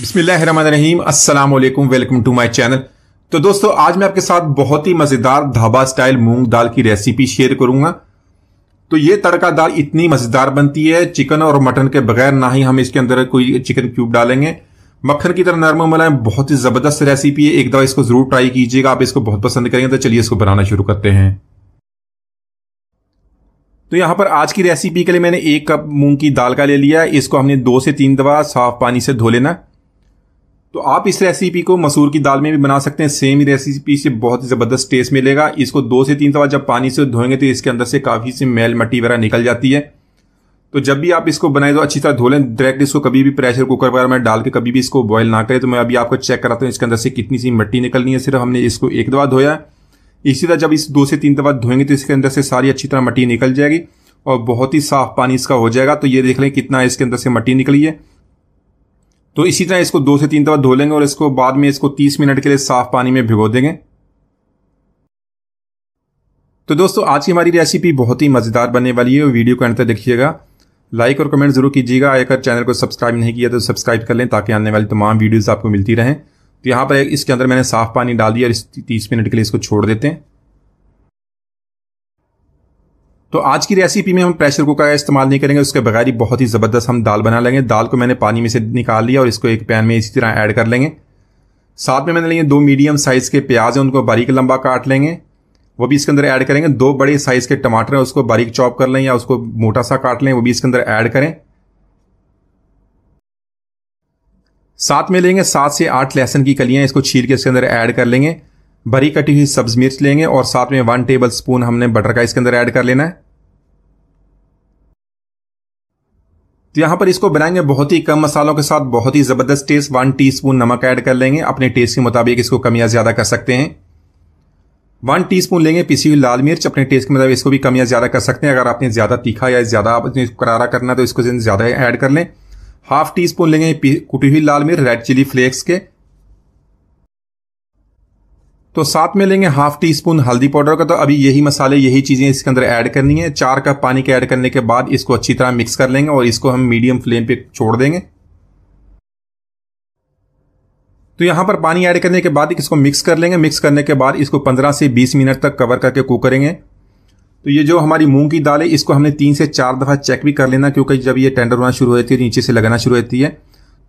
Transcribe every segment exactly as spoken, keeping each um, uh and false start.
बिस्मिल्लाहिर्रहमानिर्रहीम, अस्सलाम वालेकुम, वेलकम टू माय चैनल। तो दोस्तों, आज मैं आपके साथ बहुत ही मज़ेदार ढाबा स्टाइल मूंग दाल की रेसिपी शेयर करूंगा। तो ये तड़का दाल इतनी मज़ेदार बनती है, चिकन और मटन के बगैर, ना ही हम इसके अंदर कोई चिकन क्यूब डालेंगे। मक्खन की तरह नरम मुलायम, बहुत ही ज़बरदस्त रेसिपी है। एक दफ़ा इसको ज़रूर ट्राई कीजिएगा, आप इसको बहुत पसंद करेंगे। तो चलिए इसको बनाना शुरू करते हैं। तो यहाँ पर आज की रेसिपी के लिए मैंने एक कप मूंग की दाल का ले लिया। इसको हमने दो से तीन दफ़ा साफ पानी से धो लेना। तो आप इस रेसिपी को मसूर की दाल में भी बना सकते हैं, सेम ही रेसिपी से बहुत ज़बरदस्त टेस्ट मिलेगा। इसको दो से तीन दफ़ा जब पानी से धोएंगे तो इसके अंदर से काफ़ी सी मैल मट्टी वगैरह निकल जाती है। तो जब भी आप इसको बनाए तो अच्छी तरह धो लें। डायरेक्ट इसको कभी भी प्रेशर कुकर वगैरह में डाल के कभी भी इसको बॉयल ना करें। तो मैं अभी आपको चेक कराता हूँ इसके अंदर से कितनी सी मट्टी निकलनी है। सिर्फ हमने इसको एक दफ़ा धोया। इसी तरह जब इस दो से तीन दफ़ा धोएंगे तो इसके अंदर से सारी अच्छी तरह मट्टी निकल जाएगी और बहुत ही साफ पानी इसका हो जाएगा। तो ये देख लें कितना इसके अंदर से मट्टी निकली है। तो इसी तरह इसको दो से तीन दफ़ा धो लेंगे और इसको बाद में इसको तीस मिनट के लिए साफ पानी में भिगो देंगे। तो दोस्तों, आज की हमारी रेसिपी बहुत ही मज़ेदार बनने वाली है। वीडियो को अंत तक देखिएगा, लाइक और कमेंट जरूर कीजिएगा। अगर चैनल को सब्सक्राइब नहीं किया तो सब्सक्राइब कर लें ताकि आने वाली तमाम वीडियोज़ आपको मिलती रहें। तो यहाँ पर इसके अंदर मैंने साफ पानी डाल दिया और इस तीस मिनट के लिए इसको छोड़ देते हैं। तो आज की रेसिपी में हम प्रेशर कुकर का इस्तेमाल नहीं करेंगे, उसके बगैर ही बहुत ही ज़बरदस्त हम दाल बना लेंगे। दाल को मैंने पानी में से निकाल लिया और इसको एक पैन में इसी तरह ऐड कर लेंगे। साथ में मैंने लिए दो मीडियम साइज़ के प्याज हैं, उनको बारीक लंबा काट लेंगे, वो भी इसके अंदर ऐड करेंगे। दो बड़े साइज़ के टमाटर हैं, उसको बारीक चॉप कर लें या उसको मोटा सा काट लें, वो भी इसके अंदर ऐड करें। साथ में लेंगे सात से आठ लहसुन की कलियाँ, इसको छील के इसके अंदर ऐड कर लेंगे। भरी कटी हुई सब्ज़ मिर्च लेंगे और साथ में वन टेबल स्पून हमने बटर का इसके अंदर ऐड कर लेना है। तो यहाँ पर इसको बनाएंगे बहुत ही कम मसालों के साथ, बहुत ही ज़बरदस्त टेस्ट। वन टीस्पून नमक ऐड कर लेंगे, अपने टेस्ट के मुताबिक इसको कम या ज़्यादा कर सकते हैं। वन टीस्पून लेंगे पिसी हुई लाल मिर्च, अपने टेस्ट के मुताबिक इसको भी कम या ज़्यादा कर सकते हैं। अगर आपने ज़्यादा तीखा या ज़्यादा करारा करना तो इसको ज़्यादा ऐड कर लें। हाफ टी स्पून लेंगे कुटी हुई लाल मिर्च, रेड चिली फ्लेक्स के। तो साथ में लेंगे हाफ टी स्पून हल्दी पाउडर का। तो अभी यही मसाले, यही चीज़ें इसके अंदर ऐड करनी है। चार कप पानी के ऐड करने के बाद इसको अच्छी तरह मिक्स कर लेंगे और इसको हम मीडियम फ्लेम पे छोड़ देंगे। तो यहाँ पर पानी ऐड करने के बाद इसको मिक्स कर लेंगे। मिक्स करने के बाद इसको पंद्रह से बीस मिनट तक कवर करके कुक करेंगे। तो ये जो हमारी मूंग की दाल है, इसको हमने तीन से चार दफ़ा चेक भी कर लेना, क्योंकि जब ये टेंडर होना शुरू होती है नीचे से लगाना शुरू होती है।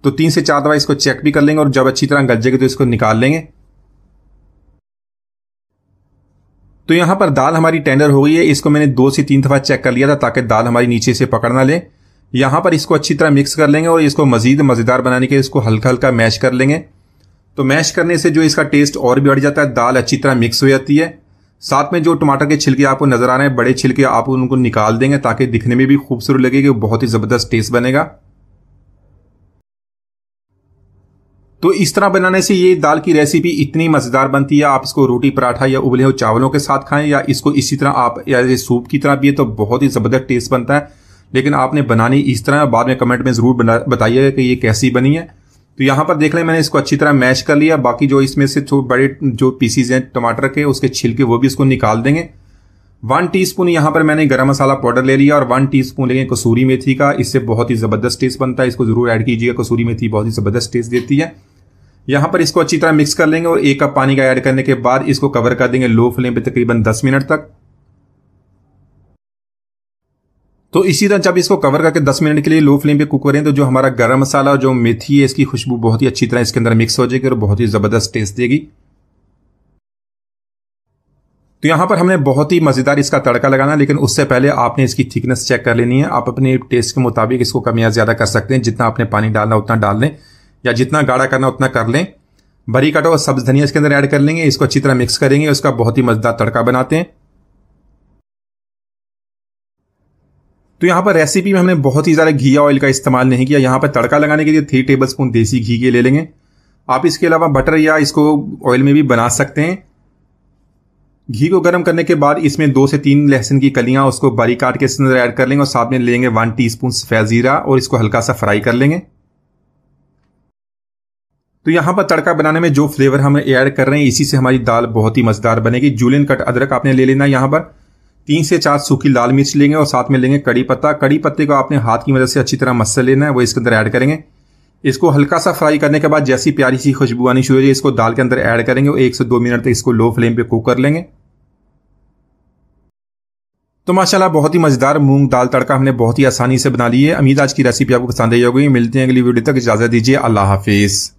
तो तीन से चार दफ़ा इसको चेक भी कर लेंगे और जब अच्छी तरह गल जाएगी तो इसको निकाल लेंगे। तो यहाँ पर दाल हमारी टेंडर हो गई है। इसको मैंने दो से तीन दफ़ा चेक कर लिया था ताकि दाल हमारी नीचे से पकड़ ना ले। यहाँ पर इसको अच्छी तरह मिक्स कर लेंगे और इसको मज़ीद मज़ेदार बनाने के लिए इसको हल्का हल्का मैश कर लेंगे। तो मैश करने से जो इसका टेस्ट और भी बढ़ जाता है, दाल अच्छी तरह मिक्स हो जाती है। साथ में जो टमाटर के छिलके आपको नज़र आ रहे हैं, बड़े छिलके, आप उनको निकाल देंगे ताकि दिखने में भी खूबसूरत लगेगी, बहुत ही ज़बरदस्त टेस्ट बनेगा। तो इस तरह बनाने से ये दाल की रेसिपी इतनी मज़ेदार बनती है, आप इसको रोटी, पराठा या उबले हुए चावलों के साथ खाएं या इसको इसी तरह आप या ये सूप की तरह पिए तो बहुत ही ज़बरदस्त टेस्ट बनता है। लेकिन आपने बनानी इस तरह, बाद में कमेंट में ज़रूर बताइएगा कि ये कैसी बनी है। तो यहाँ पर देख लें मैंने इसको अच्छी तरह मैश कर लिया। बाकी जो इसमें से जो बड़े जो पीसीज हैं टमाटर के, उसके छिलके, वो भी इसको निकाल देंगे। वन टी स्पून यहाँ पर मैंने गरम मसाला पाउडर ले लिया और वन टी स्पून लेंगे कसूरी मेथी का। इससे बहुत ही ज़बरदस्त टेस्ट बनता है, इसको ज़रूर ऐड कीजिएगा। कसूरी मेथी बहुत ही ज़बरदस्त टेस्ट देती है। यहाँ पर इसको अच्छी तरह मिक्स कर लेंगे और एक कप पानी का ऐड करने के बाद इसको कवर कर देंगे लो फ्लेम पे तकरीबन दस मिनट तक। तो इसी तरह जब इसको कवर करके दस मिनट के लिए लो फ्लेम पे कुक करें तो जो हमारा गरम मसाला और जो मेथी है, इसकी खुशबू बहुत ही अच्छी तरह इसके अंदर मिक्स हो जाएगी और बहुत ही ज़बरदस्त टेस्ट देगी। तो यहाँ पर हमने बहुत ही मज़ेदार इसका तड़का लगाना, लेकिन उससे पहले आपने इसकी थिकनेस चेक कर लेनी है। आप अपने टेस्ट के मुताबिक इसको कम या ज़्यादा कर सकते हैं, जितना आपने पानी डालना उतना डाल लें या जितना गाढ़ा करना उतना कर लें। भरी काटा हुआ सब्ज़ धनिया इसके अंदर ऐड कर लेंगे, इसको अच्छी तरह मिक्स करेंगे, उसका बहुत ही मज़ेदार तड़का बनाते हैं। तो यहाँ पर रेसिपी में हमने बहुत ही ज़्यादा घी या ऑयल का इस्तेमाल नहीं किया। यहाँ पर तड़का लगाने के लिए थ्री टेबल स्पून देसी घी के ले लेंगे। आप इसके अलावा बटर या इसको ऑयल में भी बना सकते हैं। घी को गर्म करने के बाद इसमें दो से तीन लहसुन की कलियाँ, उसको बारीक काट के इसके अंदर ऐड कर लेंगे और साथ में लेंगे वन टी स्पून सफ़ेद जीरा और इसको हल्का सा फ्राई कर लेंगे। तो यहाँ पर तड़का बनाने में जो फ्लेवर हम ऐड कर रहे हैं, इसी से हमारी दाल बहुत ही मज़ेदार बनेगी। जूलियन कट अदरक आपने ले लेना है। यहाँ पर तीन से चार सूखी लाल मिर्च लेंगे और साथ में लेंगे कड़ी पत्ता। कड़ी पत्ते को आपने हाथ की मदद से अच्छी तरह मसल लेना है, वो इसके अंदर ऐड करेंगे। इसको हल्का सा फ्राई करने के बाद जैसी प्यारी सी खुशबू आनी शुरू हो जाए इसको दाल के अंदर ऐड करेंगे और एक से दो मिनट तक इसको लो फ्लेम पे कुक कर लेंगे। तो माशाल्लाह बहुत ही मज़ेदार मूंग दाल तड़का हमने बहुत ही आसानी से बना ली है। उम्मीद आज की रेसिपी आपको पसंद आई होगी। मिलते हैं अगली वीडियो तक, इजाज़त दीजिए, अल्लाह हाफिज़।